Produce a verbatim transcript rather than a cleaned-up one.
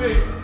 faith.